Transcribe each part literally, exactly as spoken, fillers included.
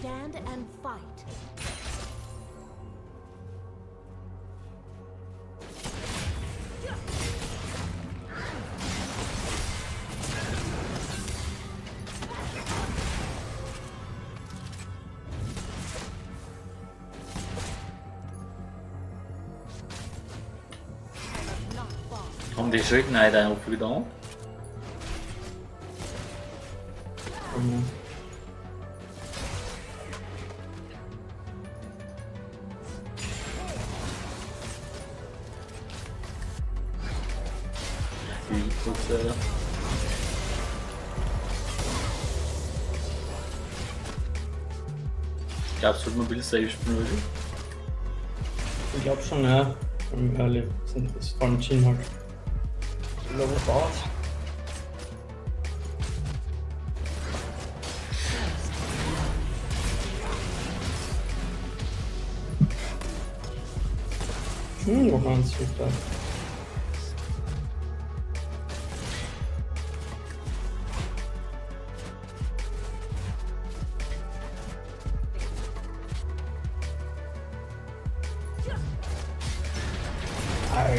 Stand and fight. Không thì trick này là một cái đó. Gab es schon Mobile Save Spiel? Ich glaube schon, ja. Im Early sind das von Team halt. Ich glaube, es war's. Hm, noch ein Zug da.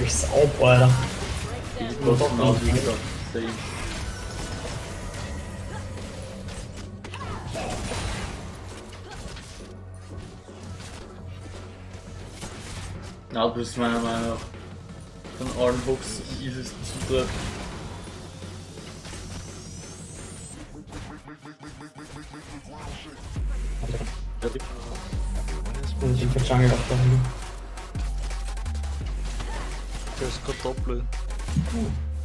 Ich's auch, Alter. Das ist doch noch ein Ding. Na, du bist meiner Meinung nach von allen Hooks die easiesten Zugriff. Ich bin Jungle auf der Höhe. Das ist Kartoffel.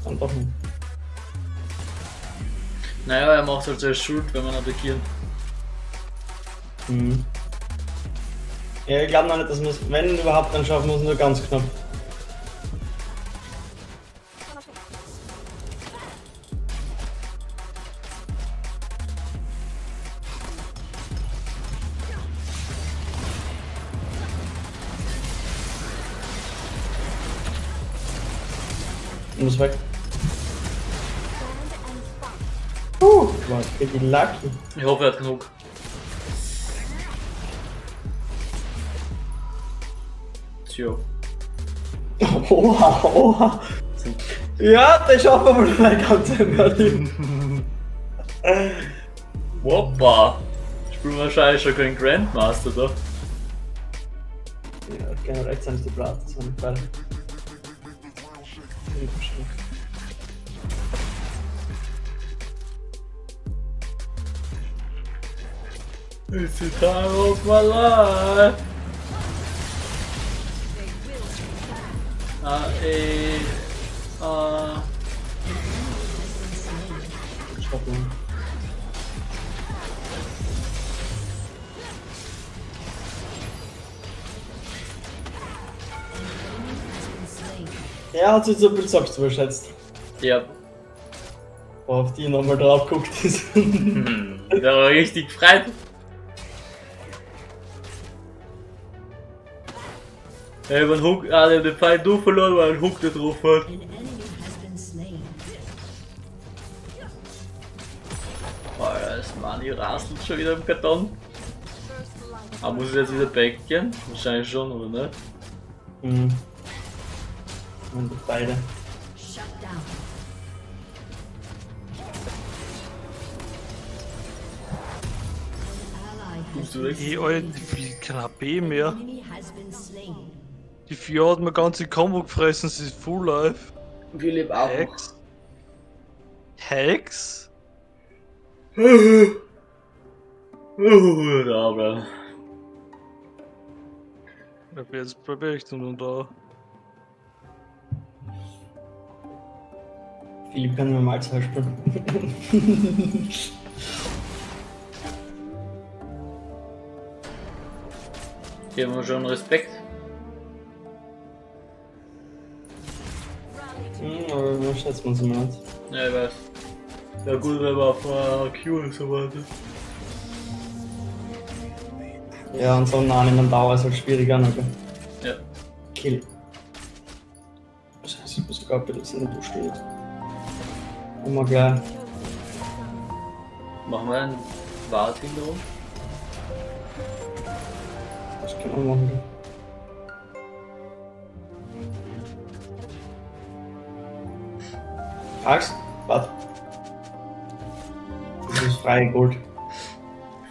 Dann doch nicht. Naja, er macht halt zuerst Schuld, wenn man attackiert. Mhm. Ja, ich glaube noch nicht, dass man es, wenn überhaupt, dann schaffen muss, nur ganz knapp. Muss weg. Uh, was für die Lucky. Ich hoffe, er hat genug. Tjo. Oha, oha. Ja, das schafft man wohl gleich ganz in Berlin. Woppa. Ich spiele wahrscheinlich schon kein Grandmaster da. Ja, genau, rechts haben sie die Brat, das war nicht geil. It's the time of my life. Uh, eh, uh. Er hat sich so viel selbst überschätzt. Ja. Boah, auf die nochmal drauf guckt ist. Hm, der war richtig frei. Ey, man Hook, ah, der hat den Pfeil nur verloren, weil ein Hook da drauf hat. Boah, das Mani rasselt schon wieder im Karton. Aber muss ich jetzt wieder back gehen? Wahrscheinlich schon, oder ne? Mhm. Und beide. Ey, Alter, wie kein H P mehr. Die vier hat mir ganze Combo gefressen, sie ist full life. Wie lieb auch. Hex? Hex? Da, Bro. Jetzt probier ich den da. Philipp kann mir mal zwei spielen. Hier haben wir schon Respekt. Hm, aber schätzt man sie mal nicht. Ja, ich weiß. Ja gut, wenn man auf äh, Q und so weiter. Ja, und so nah an den Tower ist halt schwieriger, ne? Ja. Kill. Das heißt, ich muss sogar benutzen, wenn du stehst. Immer gleich. Machen wir einen Wart hinterher? Das können wir machen. Axt? Warte. Das ist frei Gold.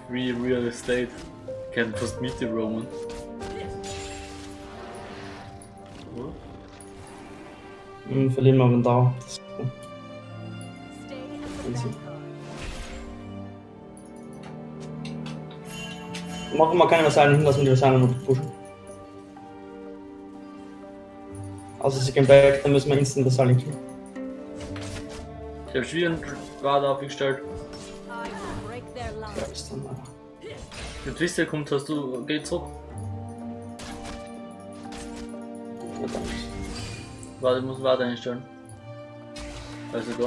Free Real Estate. Ich kann fast mit dem Roman. Hm, verlieren wir den Dauer. Machen wir keine Vasallen hin, lassen wir die Vasallen noch pushen. Also sie gehen back, dann müssen wir instant Vasallen killen. Ich hab schwierig einen Radar aufgestellt. Der Twister kommt, hast du. Geh zurück. Warte, ich muss weiter hinstellen. Also da.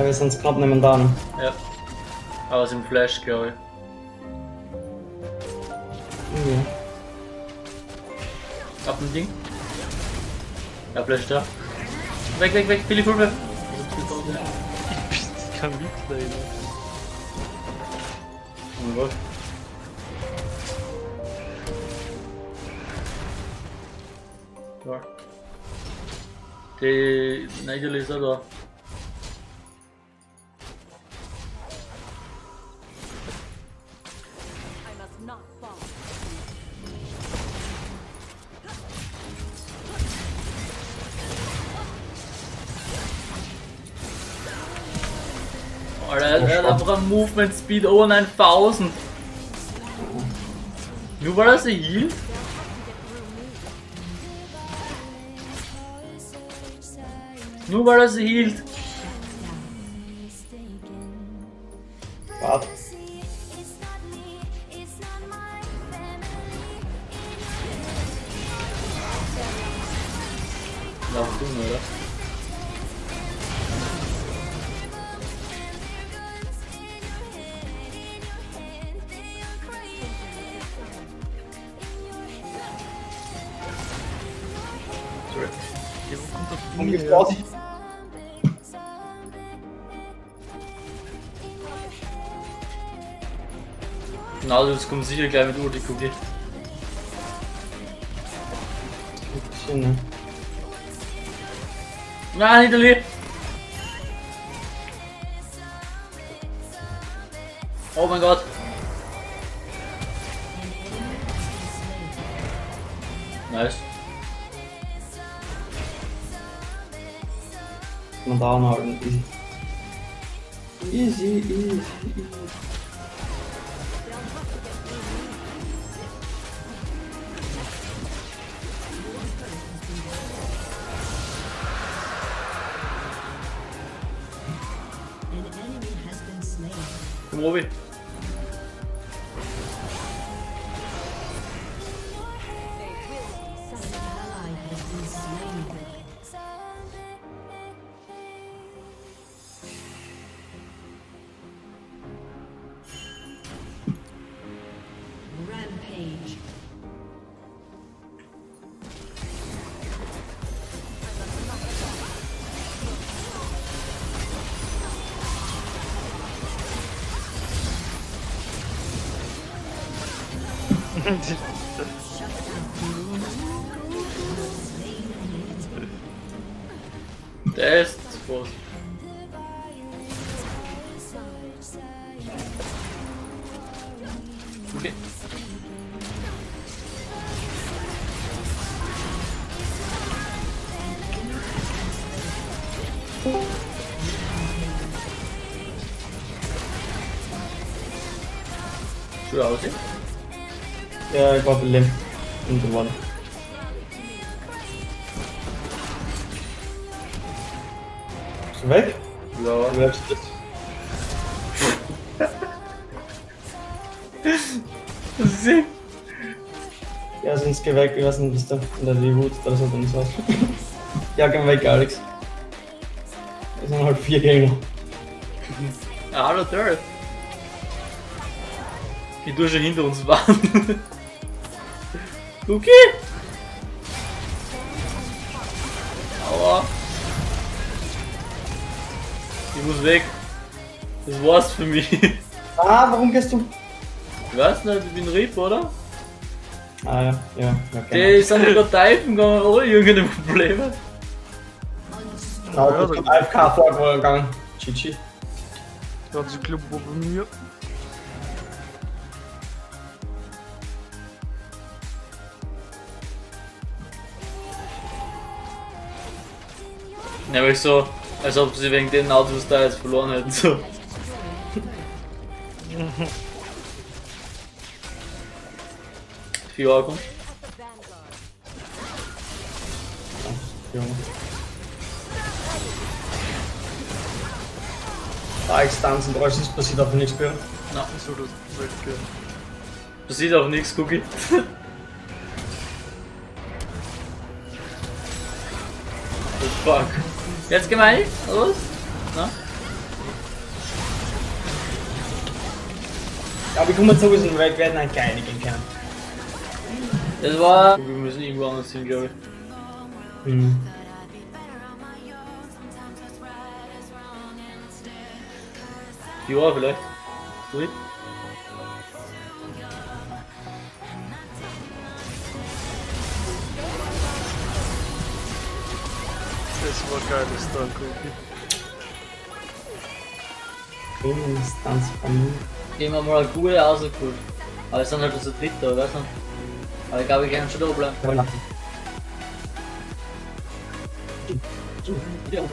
Ja, wir sind knapp neben da. Ne? Ja. Aber es ist im Flash, glaube ich. Ja. Ab dem Ding. Ja, Flash da. Weg, weg, weg, Billy Fulbe! Ich kann mitleiden. Oh mein Gott. Da. Die Nigel ist auch da. Alter, er hat einfach ein Movement Speed over neuntausend. Nur weil er sich hielt? Nur weil er sich hielt? Warte. Lauf du nur, oder? Und jetzt brauche ich. Na, das kommt sicher gleich mit Ulti, guck dir. Nein, Italy! Oh mein Gott! Nice. Man da noch irgendwie. Easy, easy. Komm, Robi. Der ist groß. Okay. Schön aussehen. Ja, ich war blind und gewonnen. Bist du weg? Ja. Du bleibst. Sick. Ja, sonst geh weg, ich weiß nicht, bist du in der Reboot oder so, dann so. Ja, geh weg, Alex. Es sind halt vier Gegner. Hallo, Dirt. Die Dusche hinter uns waren. Okay. Aua. Ich muss weg. Das war's für mich. Ah, warum gehst du? Ich weiß nicht, ich bin Rieb, oder? Ah ja, ja. Okay. Die sind über Teifen gegangen, oder? Irgendeine Probleme. Ja, ich bin A F K vorgegangen. G G. Da hat sich Club bei mir. Ja, weil ich so, als ob sie wegen den Autos da jetzt verloren hätten, so. vier Euro. Da ich tanzen brauche, sonst passiert auch nichts mehr. Na, so gut. Passiert auch nichts, Cookie. Oh fuck. Jetzt gemein? Los? Na? Aber ich komme jetzt sowieso weg, wir werden halt keine einigen können. Das war. Wir müssen irgendwo anders hin, glaube ich. Mhm. Ja, vielleicht. Gut. Das war geil, das Stunt, Cookie. Oh, Stunts von mir. Gehen wir mal eine gute Ausgabe. Aber es sind halt so Dritter, weißt du? Aber ich glaube, ich kann schon da bleiben. Ja.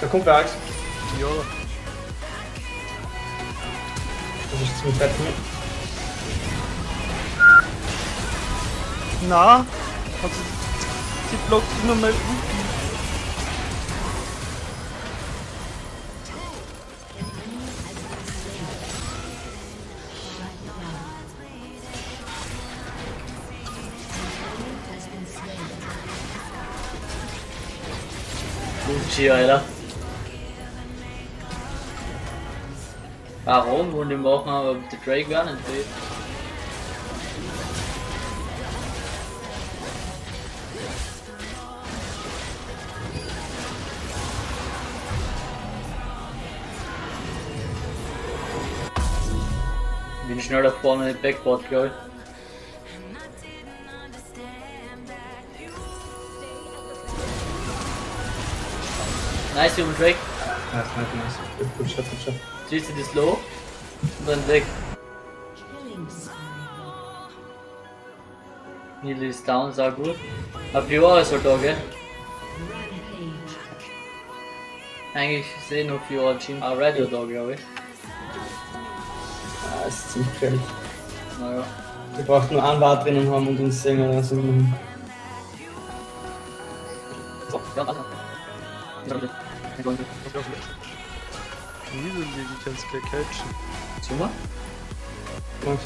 Da kommt der Axt. Ja. Das ist ziemlich weit mit. Na? Also, sie blockt immer mal Rücken. Lutschi, Alter. Warum? Und die machen aber mit der Drake gar nicht weh. Ich bin schneller vorne im Backboard, glaube ich. Nice, wir haben einen Drake. Nice, nice, nice. Gut Shot, gut Shot. Siehst du das Low? Und dann weg. Nearly ist down, sah gut. Aber Fiora ist halt da, gell? Eigentlich sehen nur Fiora Team. Ah, Radio da, glaube ich. Ah, ist ziemlich gefährlich. Naja. Wir brauchen nur einen Wart drinnen haben und uns singen lassen. So, ja, warte. Wieso liegen ganz gleich catchen? Zimmer? Was?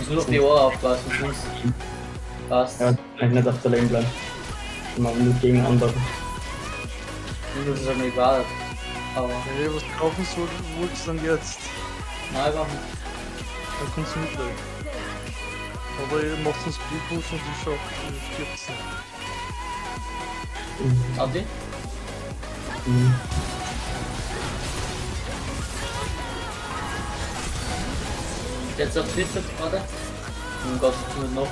Ich muss auf die Ohren aufpassen, ich muss. Passt. Ja, ich nicht auf der Lane bleiben. Mal mit gegen andere. Das ist ja mir egal. Aber. Wenn du was kaufen sollst, dann jetzt. Nein, einfach nicht. Dann kannst du mitleiden. Aber ihr macht einen Speedpush und die schafft vierzehn. Mhm. Adi? Mhm. Jetzt auf vierzehn gerade. Oh Gott, nur noch.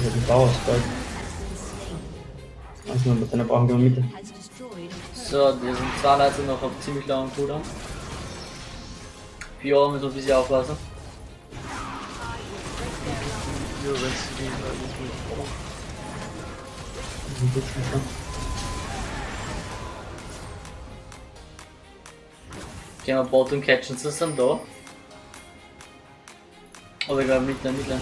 Ja, die Bauer ist bald. Also mit einer brauchen wir Mitte. So, wir sind zwei Leute noch auf ziemlich langen Cooldown. Fiora müssen wir ein bisschen aufpassen. Ja, wenn es geht, dann ist mit Fiora. Das ist ein bisschen schon. Gehen wir Bottom catchen, ist dann da? Oder gerade mittlern, mittlern.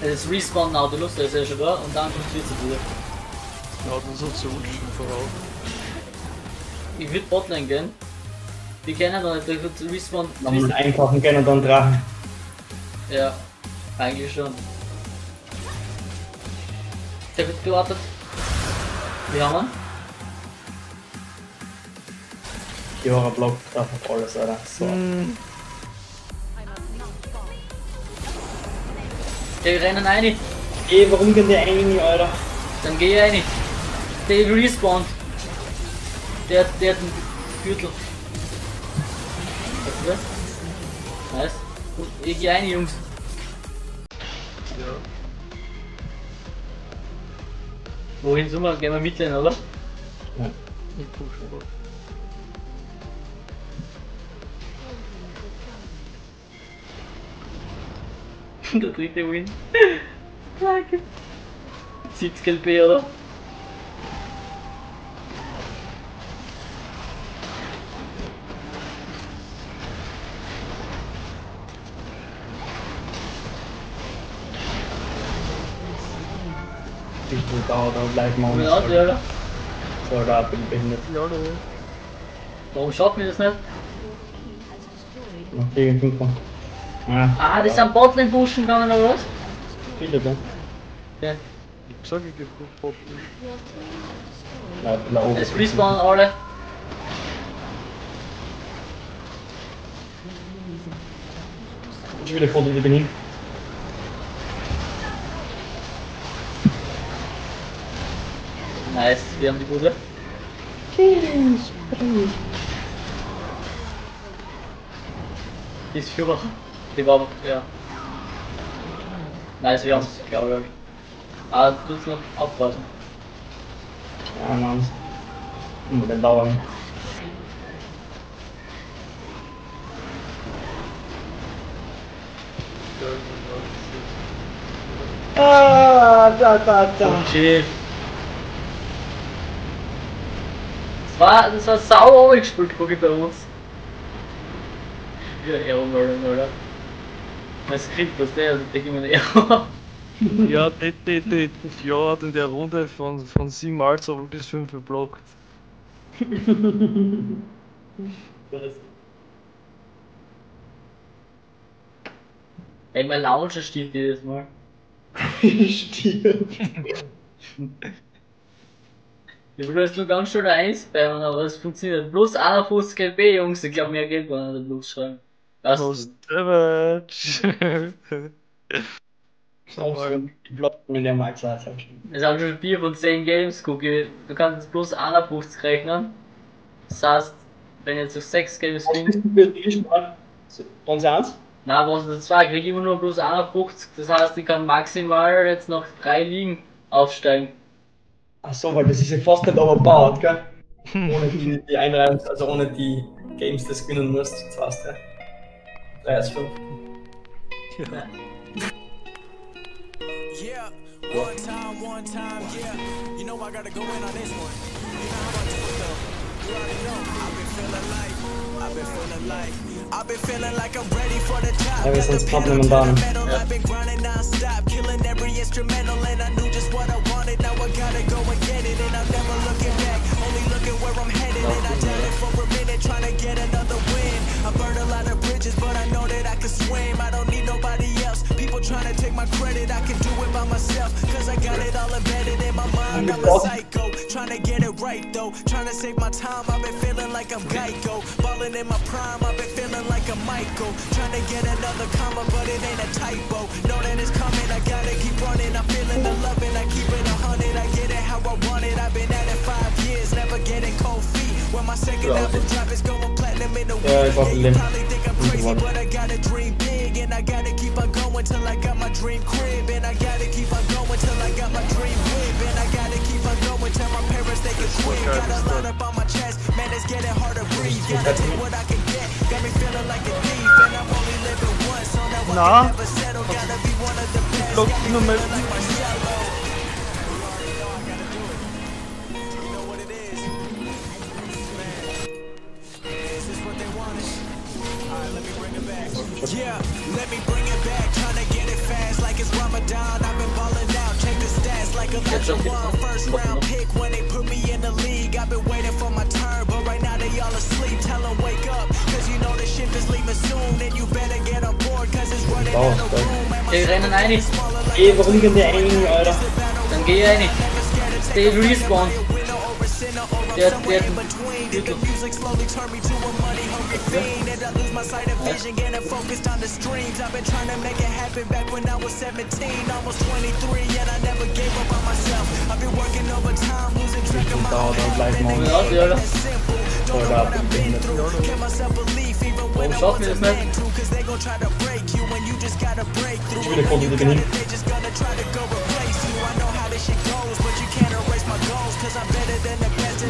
Es ist Respawn Nautilus, der ist ja schon da und dann kommt es wieder. Ja, das ist so gut schon voraus. Ich würde Botlane gehen. Die kennen doch nicht, der wird Respawn. Man muss einkaufen gehen und dann dran. Ja, eigentlich schon. Der wird gewartet. Wir haben ihn. Jora Block drauf auf alles, Alter. So. Mm. Die rennen rein. Ey, warum gehen die rein, Alter? Dann geh rein. Der respawnt. Der, der hat einen Gürtel. Weißt du? Nice. Gut, ich geh rein, Jungs. Ja. Wohin sind wir? Gehen wir mit rein, oder? Ja. Ich push aber. Der dritte Win. Danke. sechs K P, oder? Ich bin da, da bleib mal. Ja, oder? So, da bin ich behindert. Ja, du. Warum schaut mir das nicht? Noch gegen Fünfer. Ja. Ah, das sind Botlane pushen gegangen oder was? Viele da. Ja. Ich sag, ich geb gut Botlane. Es respawnen alle. Ich will vor dir hin. Nice, wir haben die Bude. Die ist Führer. Die war, ja. Nice, wir haben es, glaube ich. Ah, du musst noch aufpassen. Ja, Mann. Mit den Dauern. Ah, da, da, da. Okay. Das war, das war sauber gespielt, guck ich bei uns. Ja, Ehrenmörder, oder? Mein Skript, was der, also denke ich mir nicht. Ja, die, die, die, die Fjord hat in der Runde von, von sieben Mal so bis fünf geblockt. Ey, mein Launcher stirbt jedes Mal. Ich stirb. Ich will jetzt nur ganz schön eins spammen, aber es funktioniert. Bloß einundfünfzig K P, Jungs, ich glaube mehr geht man nicht bloß schreiben. Das ist Damage! Ich hab mit der Max Lars. Es haben schon vier von zehn Games, guck, du kannst bloß einundfünfzig rechnen. Das heißt, wenn jetzt auf sechs Games bist. Wollen Sie eins? Nein, was ist das zwei? Ich krieg immer nur bloß einundfünfzig, das heißt, ich kann maximal jetzt noch drei Ligen aufsteigen. Ach so, weil das ist ja fast nicht overpowered, gell? Ohne die, die Einreihung, also ohne die Games, das gewinnen musst, das heißt, ja. drei als fünf. Ja. Yeah, one time, one time, yeah. You know I gotta go in on this one. You know how I do it though. You already know. I've been feeling like, I've been feeling like, I've been feeling like I'm ready for the top. Ever since Problem and Bottom. I've been grinding non-stop, killing every instrumental, and I knew just what I wanted. Now I gotta go and get it, and I'm never looking back. Only looking where I'm headed, and I doubt it for a minute, trying to get another win. I burned a lot of bridges, but I know that I can swim. I don't need nobody else. People trying to take my credit, I can do it by myself. Cause I got it all embedded in my mind. I'm a psycho, trying to get it right though. Trying to save my time, I've been feeling like I'm Geico. Balling in my prime, I've been feeling like I'm Michael. Trying to get another comma, but it ain't a typo. Know that it's coming, I gotta keep running. I'm feeling the love and I keep it a hundred. I get it how I want it, I've been at it five years. Never getting cold feet. When my second album drop is going platinum in the world. You probably think I'm crazy, but I gotta dream big. And I gotta keep on going till I got my dream crib. And I gotta keep on going till I got my dream whip. And I gotta keep on going till my parents they can quit. Got a lot up on my chest, man, it's getting hard to breathe. Gotta take what I can get, got me feeling like a thief. And I'm only living once, so now I can never settle. Gotta be one of the best. blocken müssen. Yeah, let me bring it back, tryna get it fast like it's Ramadan. I've been ballin' out, check the stats like a legend one. First round pick when they put me in the league. I've been waiting for my turn, but right now they all asleep. Tell them wake up, cause you know this ship is leaving soon. And you better get on board, cause it's running out of room. Wir rennen einig. Ey, warum gehen wir einig, Alter? Dann geh einig. Stay respawn. Der, der, der.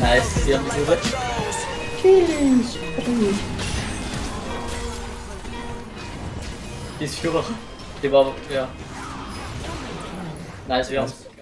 Nice, ja, die ist Führer. Die war, ja. Nice, wir haben's.